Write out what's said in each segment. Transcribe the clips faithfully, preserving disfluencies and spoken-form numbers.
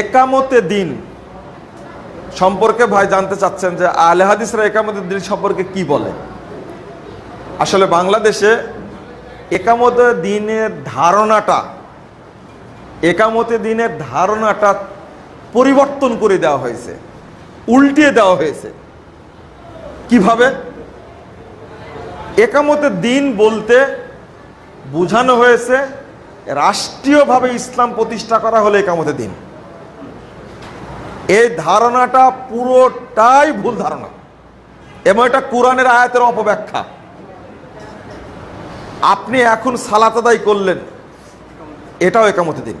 एकामते दिन सम्पर्के भाई जानते चाচ্ছেন যে আহলে হাদিসরা একামতের দিন সম্পর্কে কি বলে। আসলে বাংলাদেশে একামতের দিনের ধারণাটা একামতের দিনের ধারণাটা পরিবর্তন করে দেওয়া হয়েছে, উল্টিয়ে দেওয়া হয়েছে। কিভাবে? একামতের দিন বলতে বোঝানো হয়েছে রাষ্ট্রীয়ভাবে ইসলাম প্রতিষ্ঠা করা হলো একামতের দিন। এই ধারণাটা পুরোটাই ভুল ধারণা এবং এটা কুরআনের আয়াতের অপব্যাখ্যা। আপনি এখন সালাত আদায় করলেন, এটাও একামতের দিন।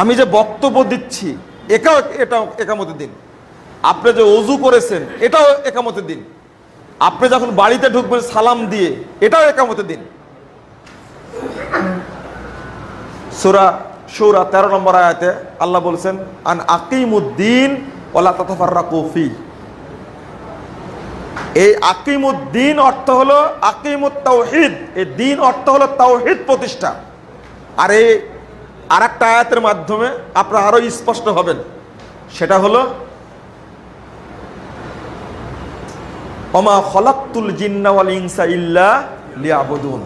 আমি যে বক্তব্য দিচ্ছি এটাও এটাও একামতের দিন। আপনি যে ওযু করেছেন এটাও একামতের দিন। আপনি যখন বাড়িতে ঢুকবেন সালাম দিয়ে, এটাও একামতের দিন। সূরা সূরা তেরো নম্বর আয়াতে আল্লাহ বলেছেন আন আকিমুদ্দিন ওয়ালা তাতাফাররাকু ফি। এই আকিমুদ্দিন অর্থ হলো আকিমুত তাওহীদ, এই দ্বীন অর্থ হলো তাওহীদ প্রতিষ্ঠা। আর এই আরেকটা আয়াতের মাধ্যমে আপনারা আরো স্পষ্ট হবেন, সেটা হলো ওমা খলাকতুল জিন্না ওয়াল ইনসা ইল্লা লিয়াবুদুন।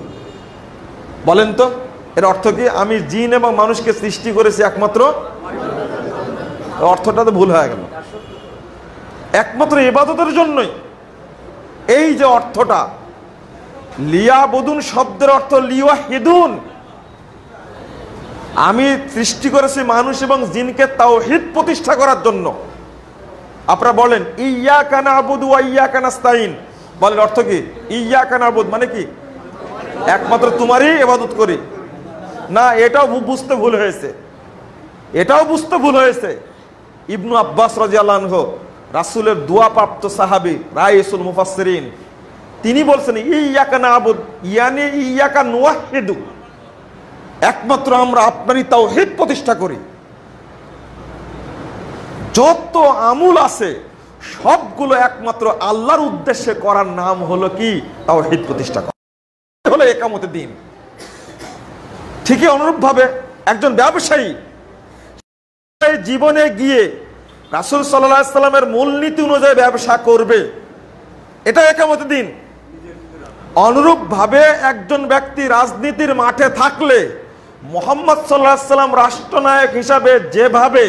বলেন তো এর অর্থ কি? আমি জিন এবং মানুষকে সৃষ্টি করেছি একমাত্র, অর্থটা তো ভুল হয়ে গেল, একমাত্র ইবাদতের জন্যই। এই যে অর্থটা লিয়াবুদুন শব্দের অর্থ লিওয়াহিদুন, আমি সৃষ্টি করেছি মানুষ এবং জিনকে তাওহীদ প্রতিষ্ঠা করার জন্য। আপনারা বলেন ইয়াকা নাবুদু ওয়া ইয়াকা নাস্তাইন, বলেন অর্থ কি? ইয়াকা নাবুদ মানে কি? একমাত্র তোমারই ইবাদত করি। না, এটাও বুঝতে ভুল হয়েছে, এটাও বুঝতে ভুল হয়েছে। ইবনু আব্বাস রাদিয়াল্লাহু আনহু রাসূলের দোয়া প্রাপ্ত সাহাবী রাইসুল মুফাসসিরিন, তিনি বলছেন ইয়াকা নাবুদ ইয়ানি ইয়াকা নুওয়াহিদু, একমাত্র আমরা আপনারই তাওহীদ প্রতিষ্ঠা করি। যত আমল আছে সবগুলো একমাত্র আল্লাহর উদ্দেশ্যে করার নাম হলো কি? তাওহীদ প্রতিষ্ঠা করা হলো ইকামতের দিন। ঠিকই অনুরূপভাবে একজন ব্যবসায়ী জীবনে গিয়ে রাসূল সাল্লাল্লাহু আলাইহি সাল্লামের মূলনীতি অনুযায়ী ব্যবসা করবে, এটা ইকামতের দিন। অনুরূপভাবে একজন ব্যক্তি রাজনীতির মাঠে থাকলে মুহাম্মদ সাল্লাল্লাহু আলাইহি সাল্লাম রাষ্ট্রনায়ক হিসাবে যেভাবে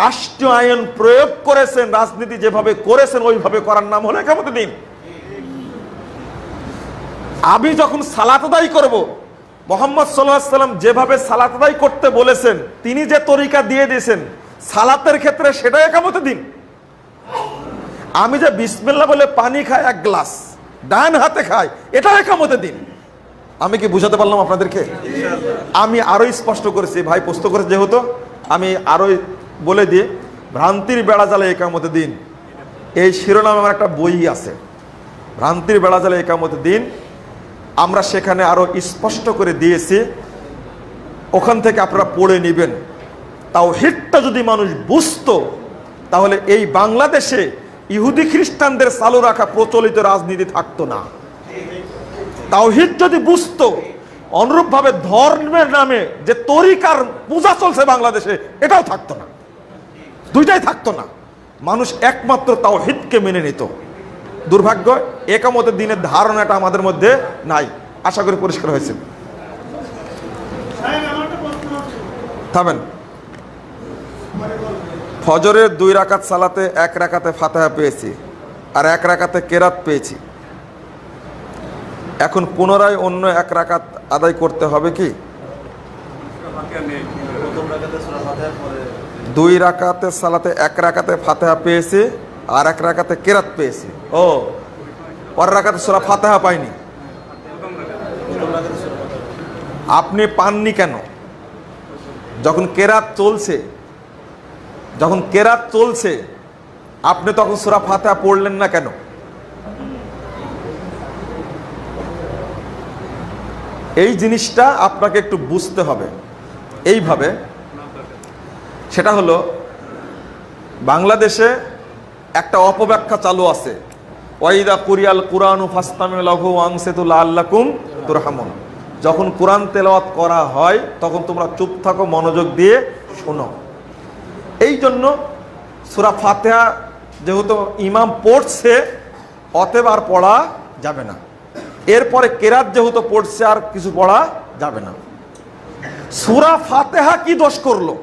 রাষ্ট্রীয় আইন প্রয়োগ করেছেন, রাজনীতি যেভাবে করেছেন ওইভাবে করার নাম হলো একামতের দিন। আমি যখন সালাত আদায় করব, মুহাম্মদ সাল্লাল্লাহু আলাইহি সাল্লাম যেভাবে সালাত আদায় করতে বলেছেন, তিনি যে তরিকা দিয়ে দিয়েছেন সালাতের ক্ষেত্রে, সেটাই একামতের দিন। আমি যে বিসমিল্লাহ বলে পানি খাই এক গ্লাস, ডান হাতে খাই, এটা একামতের দিন। আমি কি বুঝাতে পারলাম আপনাদেরকে? আমি আরো স্পষ্ট করেছি, ভাই প্রশ্ন করেছে যেহেতু আমি আরো বলে দিয়ে ভ্রান্তির বেড়াজালে ইকামতের দিন, এই শিরোনামে আমার একটা বই আছে ভ্রান্তির বেড়াজালে ইকামতের দিন। আমরা সেখানে আরও স্পষ্ট করে দিয়েছি, ওখান থেকে আপনারা পড়ে নেবেন। তাওহীদটা যদি মানুষ বুঝতো তাহলে এই বাংলাদেশে ইহুদি খ্রিস্টানদের চালু রাখা প্রচলিত রাজনীতি থাকতো না। তাওহীদ যদি বুঝতো, অনুরূপভাবে ধর্মের নামে যে তরিকার পূজা চলছে বাংলাদেশে, এটাও থাকতো না, দুইটাই থাকতো না। মানুষ একমাত্র তাওহীদকে মেনে নিত। দুর্ভাগ্য ইকামতের দিনের ধারণাটা আমাদের মধ্যে নাই। আশা করি পরিষ্কার হয়েছে। থামেন, ফজরের দুই রাকাত সালাতে এক রাকাতে ফাতিহা পেয়েছি আর এক রাকাতে কেরাত পেয়েছি, এখন পুনরায় অন্য এক রাকাত আদায় করতে হবে কি? দুই রাকাতে সালাতে এক রাকাতে ফাতিহা পেয়েছি আর এক রাকাতে কিরাত পেয়েছি, ও পর রাকাতে সূরা ফাতিহা পাইনি। আপনি পাননি কেন? যখন কিরাত চলছে, যখন কিরাত চলছে আপনি তখন সূরা ফাতিহা পড়লেন না কেন? এই জিনিসটা আপনাকে একটু বুঝতে হবে এইভাবে। সেটা হলো বাংলাদেশে একটা অপব্যাখ্যা চালু আছে, ওয়াইদা কুরিয়াল কুরআন ফাসতামিউ লাহু ওয়ানসিতু লাআল্লাকুম তুরহামুন, যখন কুরআন তেলাওয়াত করা হয় তখন তোমরা চুপ থাকো, মনোযোগ দিয়ে শোনো। এই জন্য সূরা ফাতিহা যেহেতু ইমাম পড়ছে অতএব আর পড়া যাবে না। এরপরে কেরাত যেহেতু পড়ছে আর কিছু পড়া যাবে না। সূরা ফাতিহা কি দোষ করলো?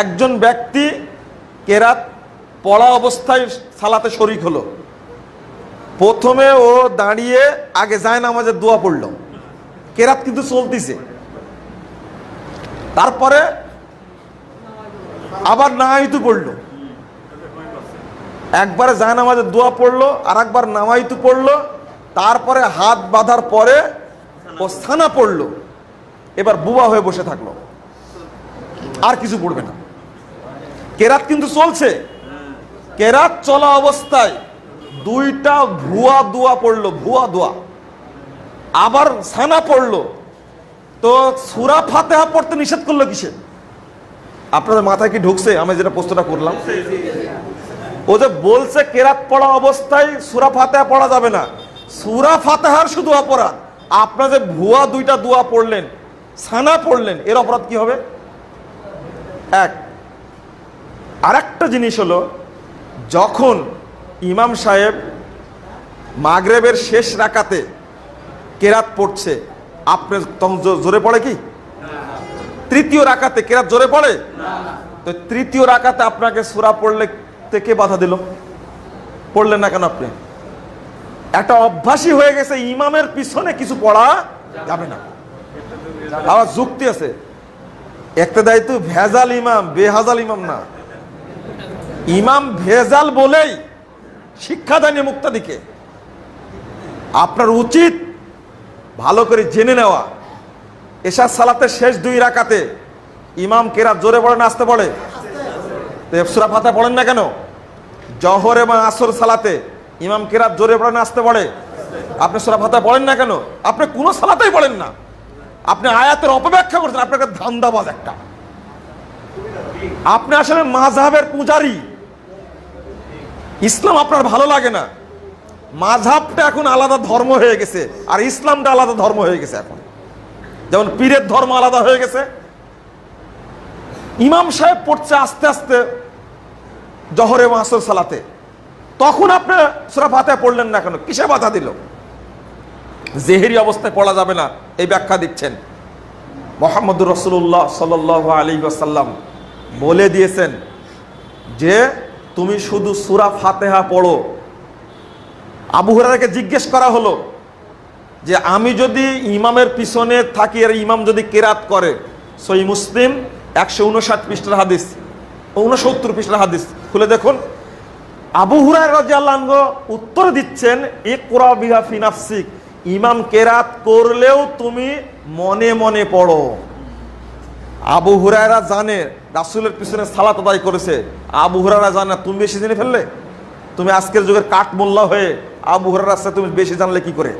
একজন ব্যক্তি কেরাত পড়া অবস্থায় সালাতে শরীক হলো, প্রথমে ও দাঁড়িয়ে আগে যায় নামাজের দোয়া পড়লো, কেরাত কিন্তু চলতিছে, তারপরে আবার নামাইতু পড়লো, একবারে যায় নামাজের দোয়া পড়লো আর একবার নামাইতু পড়লো, তারপরে হাত বাঁধার পরে ও সানা পড়লো, এবার বুবা হয়ে বসে থাকলো আর কিছু পড়বে না। কেরাত কিন্তু চলছে, কেরাত চলা অবস্থায় দুইটা ভুয়া দোয়া পড়লো, ভুয়া দোয়া আবার সানা পড়লো, তো সূরা ফাতিহা পড়তে নিষেধ করলো কিসে? আপনাদের মাথায় কি ঢুকছে আমি যেটা প্রশ্নটা করলাম? ও যে বলছে কেরাত পড়া অবস্থায় সূরা ফাতিহা পড়া যাবে না, সূরা ফাতিহার শুধু অপরাধ, আপনারা যে ভুয়া দুইটা দোয়া পড়লেন, সানা পড়লেন, এর অপরাধ কি হবে? এক। আরেকটা জিনিস হলো, যখন ইমাম সাহেব মাগরেবের শেষ রাকাতে কেরাত পড়ছে, আপনি তখন জোরে পড়ে কি? তৃতীয় রাকাতে কেরাত জোরে পড়ে তো তৃতীয় রাকাতে আপনাকে সূরা পড়লে থেকে বাধা দিল, পড়লেন না কেন? আপনি একটা অভ্যাসই হয়ে গেছে, ইমামের পিছনে কিছু পড়া যাবে না। আবার যুক্তি আছে, একটা দায়িত্ব ভেজাল ইমাম, বেহাজাল ইমাম না, ইমাম ভেজাল বলেই শিক্ষা দেন মুক্তাদিকে। আপনার উচিত ভালো করে জেনে নেওয়া, এশার সালাতের শেষ দুই রাকাতে ইমাম কেরাত জোরে পড়ে না আসতে পড়ে? সূরা ফাতিহা পড়েন না কেন? জহর এবং আসর সালাতে ইমাম কেরাত জোরে পড়ে না আসতে পড়ে? আপনি সূরা ফাতিহা পড়েন না কেন? আপনি কোনো সালাতেই পড়েন না, আপনি আয়াতের অপব্যাখ্যা করছেন, আপনার একটা ধান্দাবাজ একটা, আপনি আসলে মাযহাবের পূজারী। ইসলাম আপনার ভালো লাগে না, মাযহাবটা এখন আলাদা ধর্ম হয়ে গেছে আর ইসলামটা আলাদা ধর্ম হয়ে গেছে। এখন যেমন পীরের ধর্ম আলাদা হয়ে গেছে, ইমাম সাহেব পড়ছে আস্তে আস্তে জহরে মাসর সালাতে, তখন আপনি সূরা ফাতিহা পড়লেন না কেন? কিসে বাধা দিল? জেহেরি অবস্থায় পড়া যাবে না এই ব্যাখ্যা দিচ্ছেন। মুহাম্মদুর রাসূলুল্লাহ সাল্লাল্লাহু আলাইহি ওয়াসাল্লাম বলে দিয়েছেন যে তুমি শুধু সূরা ফাতিহা পড়ো। আবু হুরায়রাকে জিজ্ঞেস করা হলো যে আমি যদি ইমামের পিছনে থাকি আর ইমাম যদি কেরাত করে, সহিহ মুসলিম একশো উনষাট পৃষ্ঠার হাদিস, ঊনসত্তর পৃষ্ঠার হাদিস খুলে দেখুন, আবু হুরায়রা রাদিয়াল্লাহু আনহু উত্তর দিচ্ছেন, ইকরা বিহা ফি নাফসিক, ইমাম কেরাত করলেও তুমি মনে মনে পড়ো। আবু হুরায়রা জানে রাসূলের পিছনে সালাত আদায় করেছে, আবু হুরায়রা জানে, তুমি বেশি জেনে ফেললে, তুমি আজকের যুগের কাঠমোল্লা হয়ে আবু হুরায়রার সাথে তুমি বেশি জানলে কি করে?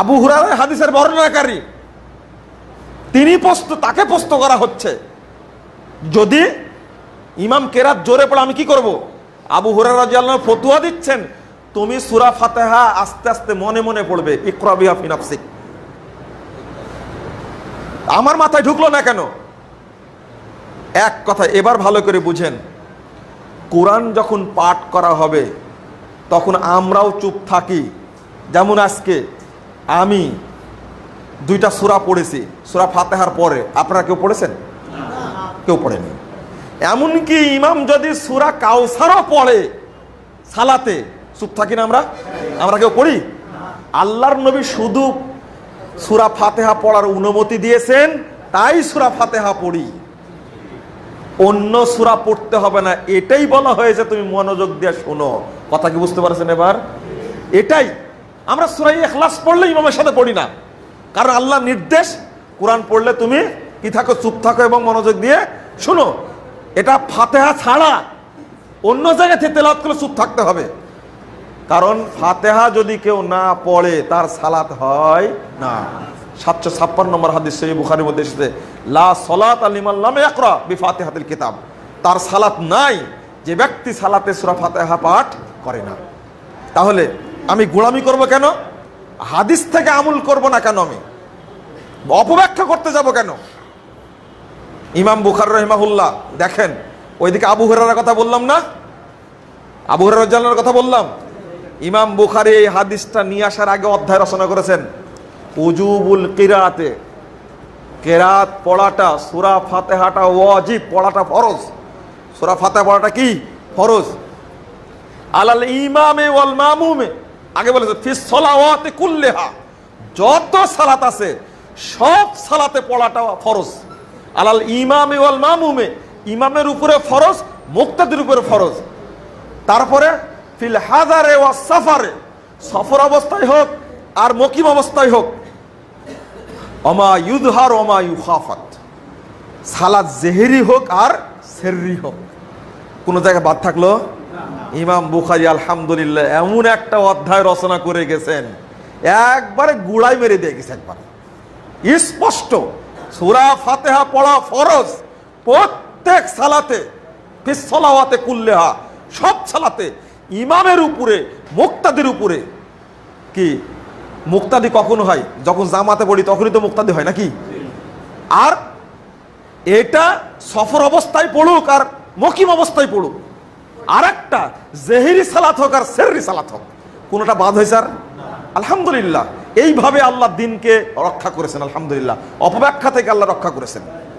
আবু হুরায়রা হাদিসের বর্ণনাকারী, তিনি প্রশ্ন, তাকে প্রশ্ন করা হচ্ছে যদি ইমাম কেরাত জোরে পড়ে আমি কি করব? আবু হুরায়রা রাদিয়াল্লাহু আনহু ফতোয়া দিচ্ছেন তুমি সূরা ফাতিহা আস্তে আস্তে মনে মনে পড়বে, ইকরা বিহা ফি নাফসিক। আমার মাথায় ঢুকলো না কেন? এক কথা এবার ভালো করে বুঝেন, কোরআন যখন পাঠ করা হবে তখন আমরাও চুপ থাকি। যেমন আজকে আমি দুইটা সূরা পড়েছি সূরা ফাতিহার পরে, আপনারা কেউ পড়েছেন? কেউ পড়েনি। এমনকি ইমাম যদি সূরা কাউসারও পড়ে সালাতে চুপ থাকি না আমরা? আমরা কেউ পড়ি? আল্লাহর নবী শুধু সূরা ফাতিহা পড়ার অনুমতি দিয়েছেন, তাই সূরা ফাতিহা পড়ি, অন্য সূরা পড়তে হবে না, এটাই বলা হয়েছে তুমি মনোযোগ দিয়ে শোনো। কথা কি বুঝতে পারছেন? এবার এটাই আমরা সূরা ইখলাস পড়লে ইমামের সাথে পড়ি না, কারণ আল্লাহ নির্দেশ কোরআন পড়লে তুমি কি থাকো? চুপ থাকো এবং মনোযোগ দিয়ে শোনো। এটা ফাতিহা ছাড়া অন্য জায়গায় তেলাওয়াত করলে চুপ থাকতে হবে, কারণ ফাতিহা যদি কেউ না পড়ে তার সালাত হয় না। সাতশো ছাপ্পান্ন নম্বর হাদিস সহিহ বুখারীর মধ্যে এসেছে, লা সালাতা লিমান লাম ইয়াকরা বিফাতিহাতিল কিতাব, তার সালাত নাই যে ব্যক্তি সালাতে সূরা ফাতিহা পাঠ করে না। তাহলে আমি গোলামি করব কেন? হাদিস থেকে আমল করব না কেন? আমি অপব্যাখ্যা করতে যাব কেন? इमाम बुखारी रहिमाहुल्लाह देखें ओई दिके आबू हुरायरार कथा बोल्लाम ना आबू हुरायरा रज़ियाल्लाहु आनहुर कथा बोल्लाम इमाम बुखारी ए हादिसटा निये आसार आगे अध्याय रचना करेছেন उजुबुल किराते किरात पढ़ाटा सूरा फातिहाटा वाजिब पढ़ाटा फरज सूरा फातिहा पढ़ाटा की फरज आलाल इमामे वाल मामूमे आगे बोलेছে फिस सलावाति कुल्लिहा যত সালাত আছে সব সালাতে পড়াটা ফরজ आलाल इमामे वाल मामूमे इमामेर ऊपर फरज मुक्तादिर ऊपर फरज तारपरे फिल हाजारे वा सफारे सफर अवस्थाय होक और मकिम अवस्थाय होक अमा युजहार अमा युखाफत सालात जेहेरी होक और सेर्री होक कोनो जायगाय बाद थाकलो इमाम बुखारी आलহামদুলিল্লাহ এমন একটা অধ্যায় रचना করে গেছেন একবারে গুড়াই মেরে দিয়ে গেছে একবার স্পষ্ট সূরা ফাতিহা পড়া ফরজ প্রত্যেক সালাতে ফিস সালাওয়াতে কুল্লাহা সব সালাতে ইমামের উপরে মুক্তাদির উপরে কি মুক্তাদি কখন হয় যখন জামাতে পড়ি তখনই তো মুক্তাদি হয় নাকি আর এটা সফর অবস্থায় পড়ুক আর মুকিম অবস্থায় পড়ুক আর একটা জেহেরি সালাত হোক আর সেররি সালাত হোক কোনটা বাদ হয় স্যার আলহামদুলিল্লাহ এইভাবে আল্লাহ দ্বীনকে রক্ষা করেছেন আলহামদুলিল্লাহ অপব্যাখ্যা থেকে আল্লাহ রক্ষা করেছেন।